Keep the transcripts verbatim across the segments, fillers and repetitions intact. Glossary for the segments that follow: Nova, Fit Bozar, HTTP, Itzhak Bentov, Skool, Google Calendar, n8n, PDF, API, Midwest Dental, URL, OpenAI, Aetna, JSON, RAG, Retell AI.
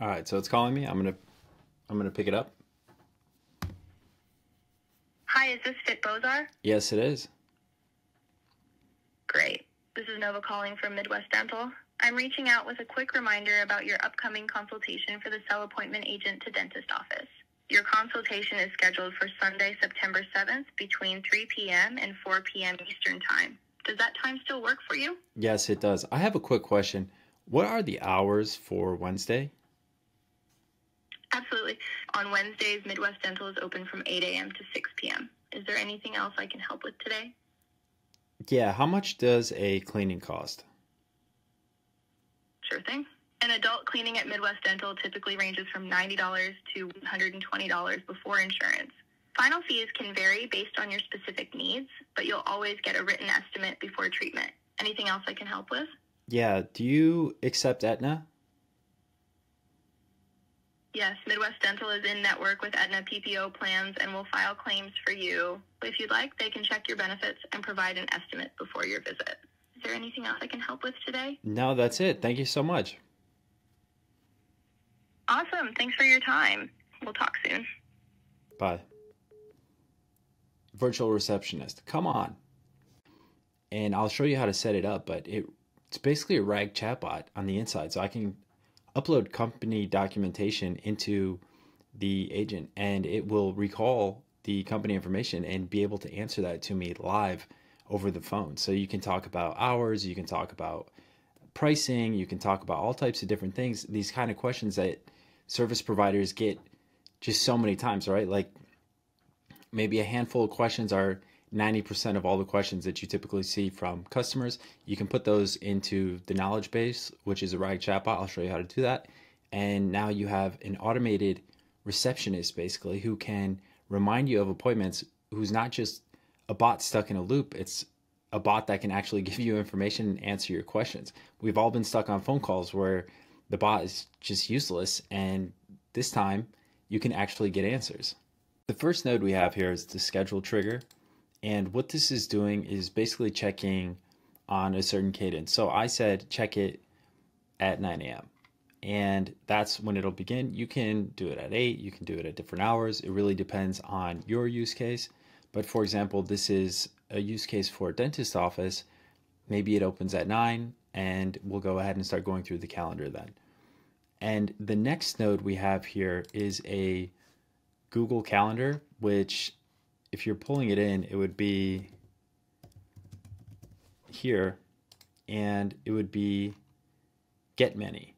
All right, so it's calling me. I'm gonna, I'm gonna pick it up. Hi, is this Fit Bozar? Yes, it is. Great. This is Nova calling from Midwest Dental. I'm reaching out with a quick reminder about your upcoming consultation for the Sell Appointment Agent to Dentist office. Your consultation is scheduled for Sunday, September seventh between three p m and four p m Eastern Time. Does that time still work for you? Yes, it does. I have a quick question. What are the hours for Wednesday? Absolutely. On Wednesdays, Midwest Dental is open from eight a m to six p m Is there anything else I can help with today? Yeah, how much does a cleaning cost? Sure thing. An adult cleaning at Midwest Dental typically ranges from ninety dollars to one hundred twenty dollars before insurance. Final fees can vary based on your specific needs, but you'll always get a written estimate before treatment. Anything else I can help with? Yeah. Do you accept Aetna? Yes. Midwest Dental is in network with Aetna P P O plans and will file claims for you. If you'd like, they can check your benefits and provide an estimate before your visit. Is there anything else I can help with today? No, that's it. Thank you so much. Awesome. Thanks for your time. We'll talk soon. Bye. Virtual receptionist. Come on. And I'll show you how to set it up, but it, it's basically a RAG chatbot on the inside. So I can upload company documentation into the agent and it will recall the company information and be able to answer that to me live over the phone. So you can talk about hours, you can talk about pricing, you can talk about all types of different things. These kind of questions that service providers get just so many times, right? Like maybe a handful of questions are ninety percent of all the questions that you typically see from customers. You can put those into the knowledge base, which is a RAG chatbot. I'll show you how to do that. And now you have an automated receptionist basically who can remind you of appointments, who's not just a bot stuck in a loop. It's a bot that can actually give you information and answer your questions. We've all been stuck on phone calls where the bot is just useless, and this time you can actually get answers. The first node we have here is the schedule trigger. And what this is doing is basically checking on a certain cadence. So I said check it at nine a m and that's when it'll begin. You can do it at eight, you can do it at different hours. It really depends on your use case. But for example, this is a use case for a dentist office. Maybe it opens at nine and we'll go ahead and start going through the calendar then. And the next node we have here is a Google Calendar, which if you're pulling it in, it would be here and it would be get many.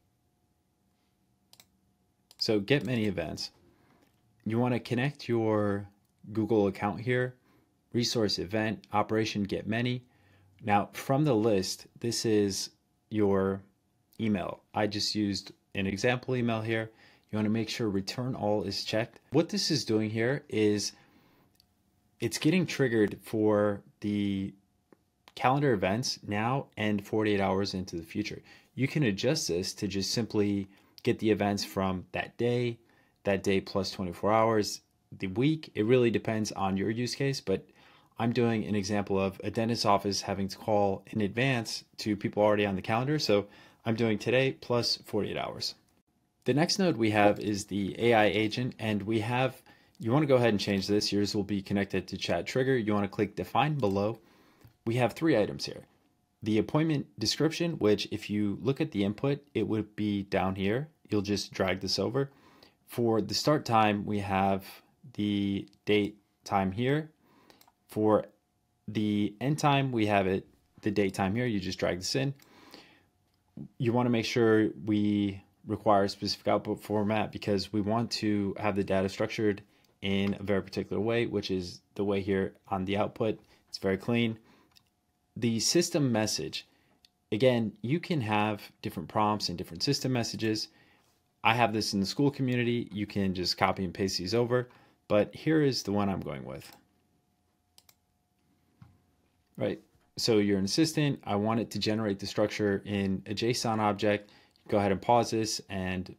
So get many events. You want to connect your Google account here, resource event, operation get many. Now from the list, this is your email. I just used an example email here. You want to make sure return all is checked. What this is doing here is it's getting triggered for the calendar events now and forty-eight hours into the future. You can adjust this to just simply get the events from that day, that day plus twenty-four hours, the week. It really depends on your use case, but I'm doing an example of a dentist's office having to call in advance to people already on the calendar. So I'm doing today plus forty-eight hours. The next node we have is the A I agent, and we have you want to go ahead and change this. Yours will be connected to chat trigger. You want to click define below. We have three items here. The appointment description, which if you look at the input, it would be down here. You'll just drag this over. For the start time, we have the date time here. For the end time, we have it the date time here. You just drag this in. You want to make sure we require a specific output format because we want to have the data structured in a very particular way, which is the way here on the output. It's very clean. The system message, again, you can have different prompts and different system messages. I have this in the Skool community. You can just copy and paste these over, but here is the one I'm going with. Right, so you're an assistant. I want it to generate the structure in a JSON object. Go ahead and pause this and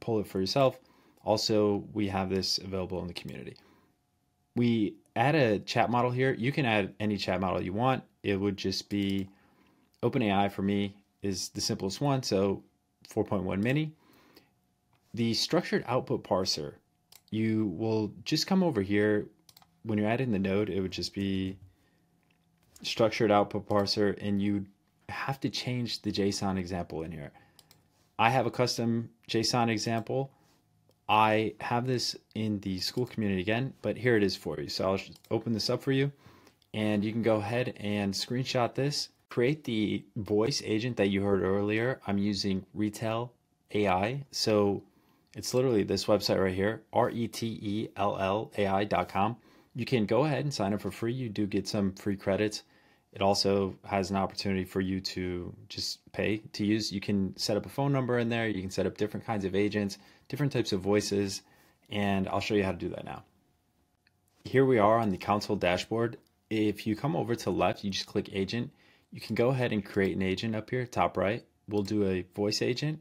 pull it for yourself. Also, we have this available in the community. We add a chat model here. You can add any chat model you want. It would just be OpenAI for me is the simplest one, so four point one mini. the structured output parser, you will just come over here. When you're adding the node, it would just be structured output parser, and you have to change the JSON example in here. I have a custom JSON example. I have this in the Skool community again, but here it is for you. So I'll just open this up for you, and you can go ahead and screenshot this. Create the voice agent that you heard earlier. I'm using Retell A I. So it's literally this website right here, retell A I dot com. You can go ahead and sign up for free. You do get some free credits. It also has an opportunity for you to just pay to use. You can set up a phone number in there. You can set up different kinds of agents, different types of voices, and I'll show you how to do that now. Here we are on the console dashboard. If you come over to the left, you just click agent. You can go ahead and create an agent up here, top right. We'll do a voice agent.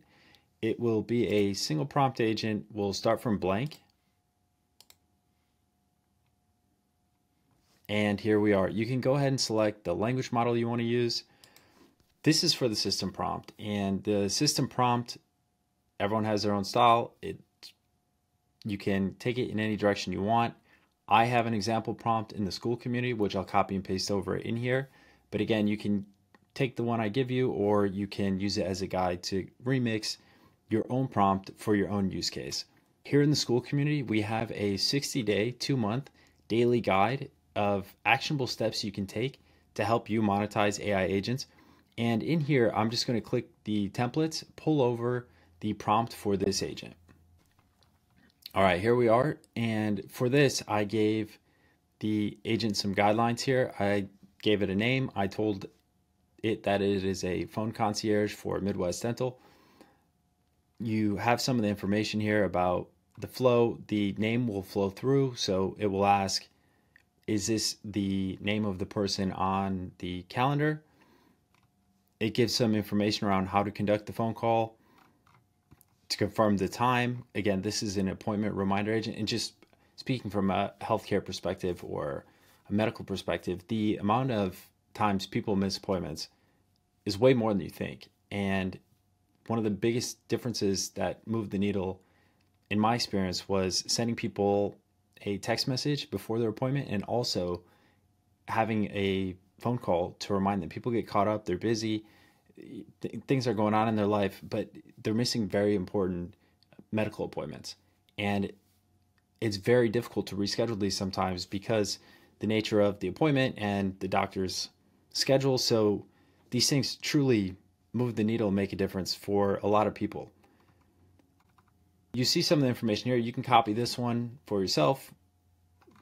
It will be a single prompt agent. We'll start from blank. And here we are. You can go ahead and select the language model you want to use. This is for the system prompt, and the system prompt, everyone has their own style. It, you can take it in any direction you want. I have an example prompt in the Skool community, which I'll copy and paste over in here. But again, you can take the one I give you, or you can use it as a guide to remix your own prompt for your own use case. Here in the Skool community, we have a sixty day, two month daily guide of actionable steps you can take to help you monetize A I agents. And in here, I'm just going to click the templates, pull over the prompt for this agent. All right, here we are. And for this, I gave the agent some guidelines here. I gave it a name. I told it that it is a phone concierge for Midwest Dental. You have some of the information here about the flow. The name will flow through, so it will ask, is this the name of the person on the calendar? It gives some information around how to conduct the phone call, to confirm the time. Again, this is an appointment reminder agent. And just speaking from a healthcare perspective or a medical perspective, the amount of times people miss appointments is way more than you think. And one of the biggest differences that moved the needle in my experience was sending people a text message before their appointment, and also having a phone call to remind them. People get caught up, they're busy, th things are going on in their life, but they're missing very important medical appointments. And it's very difficult to reschedule these sometimes because the nature of the appointment and the doctor's schedule. So these things truly move the needle and make a difference for a lot of people. You see some of the information here. You can copy this one for yourself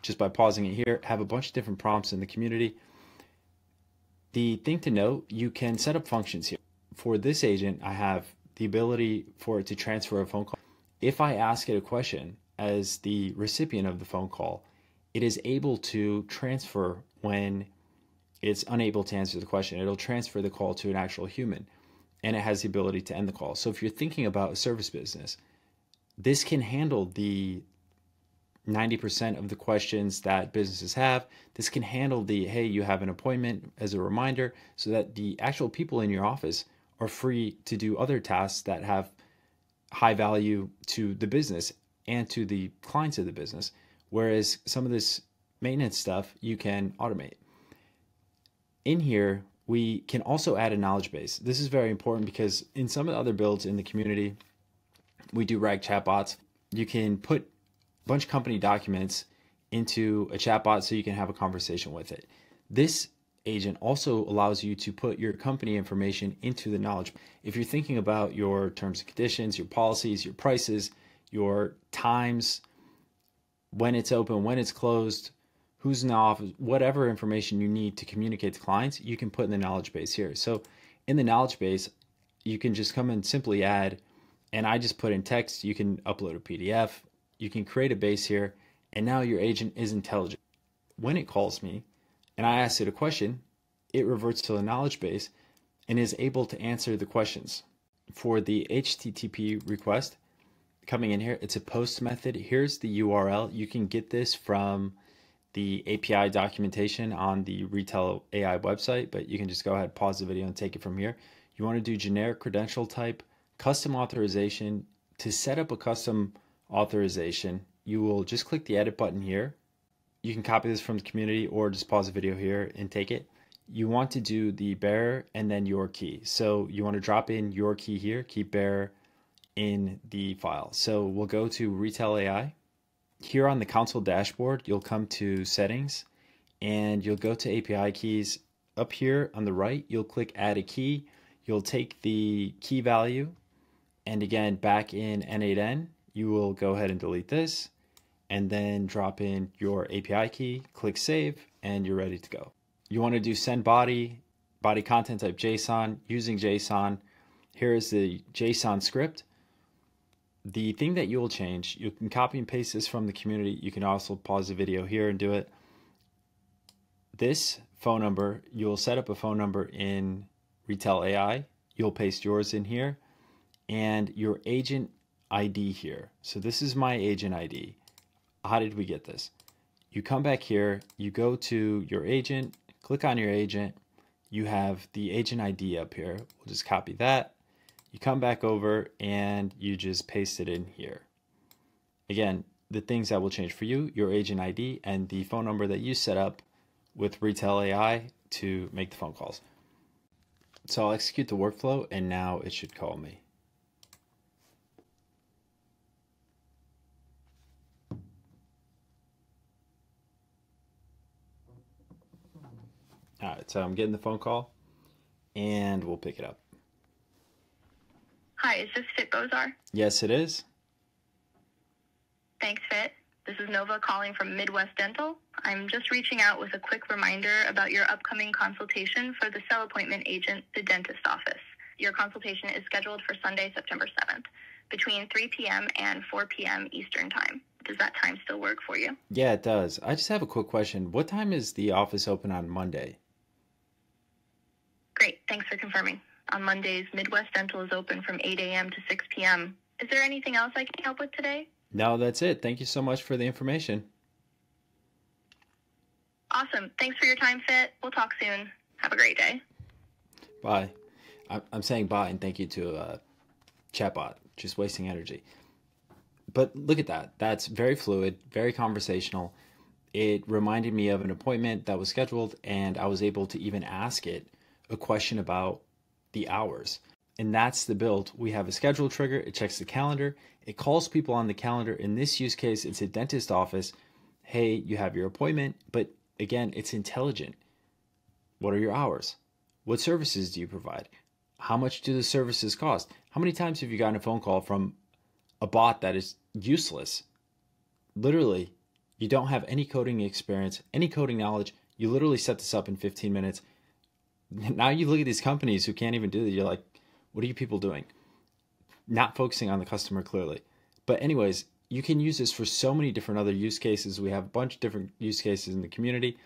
just by pausing it here. Have a bunch of different prompts in the community. The thing to note, you can set up functions here. For this agent, I have the ability for it to transfer a phone call. If I ask it a question as the recipient of the phone call, it is able to transfer when it's unable to answer the question. It'll transfer the call to an actual human, and it has the ability to end the call. So if you're thinking about a service business, this can handle the ninety percent of the questions that businesses have. This can handle the, hey, you have an appointment as a reminder, so that the actual people in your office are free to do other tasks that have high value to the business and to the clients of the business. Whereas some of this maintenance stuff you can automate. In here, we can also add a knowledge base. This is very important because in some of the other builds in the community, we do RAG chatbots. You can put a bunch of company documents into a chatbot so you can have a conversation with it. This agent also allows you to put your company information into the knowledge. If you're thinking about your terms and conditions, your policies, your prices, your times, when it's open, when it's closed, who's in the office, whatever information you need to communicate to clients, you can put in the knowledge base here. So in the knowledge base, you can just come and simply add, and I just put in text. You can upload a P D F. You can create a base here. And now your agent is intelligent. When it calls me and I ask it a question, it reverts to the knowledge base and is able to answer the questions. For the H T T P request coming in here, it's a post method. Here's the U R L. You can get this from the A P I documentation on the Retell A I website, but you can just go ahead, pause the video, and take it from here. You want to do generic credential type, custom authorization, To set up a custom authorization, you will just click the edit button here. You can copy this from the community or just pause the video here and take it. You want to do the bearer and then your key. So you want to drop in your key here, key bearer in the file. So we'll go to Retell A I. Here on the console dashboard, you'll come to settings and you'll go to A P I keys. Up here on the right, you'll click add a key. You'll take the key value and again, back in N eight N, you will go ahead and delete this and then drop in your A P I key, click save, and you're ready to go. You want to do send body, body content type JSON, using JSON. Here is the JSON script. The thing that you will change, you can copy and paste this from the community. You can also pause the video here and do it. This phone number, you'll set up a phone number in Retell A I. You'll paste yours in here and your agent I D here. So this is my agent I D. How did we get this? You come back here, you go to your agent, click on your agent. You have the agent I D up here. We'll just copy that. You come back over and you just paste it in here. Again, the things that will change for you, your agent I D and the phone number that you set up with Retell A I to make the phone calls. So I'll execute the workflow and now it should call me. All right, so I'm getting the phone call and we'll pick it up. Hi, is this Fit Bozar? Yes, it is. Thanks, Fit. This is Nova calling from Midwest Dental. I'm just reaching out with a quick reminder about your upcoming consultation for the cell appointment agent, the dentist office. Your consultation is scheduled for Sunday, September seventh, between three P M and four P M Eastern Time. Does that time still work for you? Yeah, it does. I just have a quick question. What time is the office open on Monday? Great. Thanks for confirming. On Mondays, Midwest Dental is open from eight A M to six P M Is there anything else I can help with today? No, that's it. Thank you so much for the information. Awesome. Thanks for your time, Fit. We'll talk soon. Have a great day. Bye. I'm saying bye and thank you to uh, chatbot. Just wasting energy. But look at that. That's very fluid, very conversational. It reminded me of an appointment that was scheduled and I was able to even ask it a question about the hours. And that's the build. We have a schedule trigger. It checks the calendar. It calls people on the calendar. In this use case, it's a dentist office. Hey, you have your appointment. But again, it's intelligent. What are your hours? What services do you provide? How much do the services cost? How many times have you gotten a phone call from a bot that is useless? Literally, you don't have any coding experience, any coding knowledge. You literally set this up in fifteen minutes. Now you look at these companies who can't even do that. You're like, what are you people doing? Not focusing on the customer clearly. But anyways, you can use this for so many different other use cases. We have a bunch of different use cases in the community.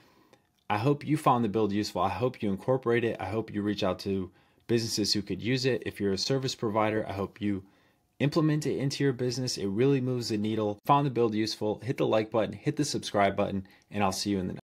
I hope you found the build useful. I hope you incorporate it. I hope you reach out to businesses who could use it. If you're a service provider, I hope you implement it into your business. It really moves the needle. Found the build useful. Hit the like button, hit the subscribe button, and I'll see you in the next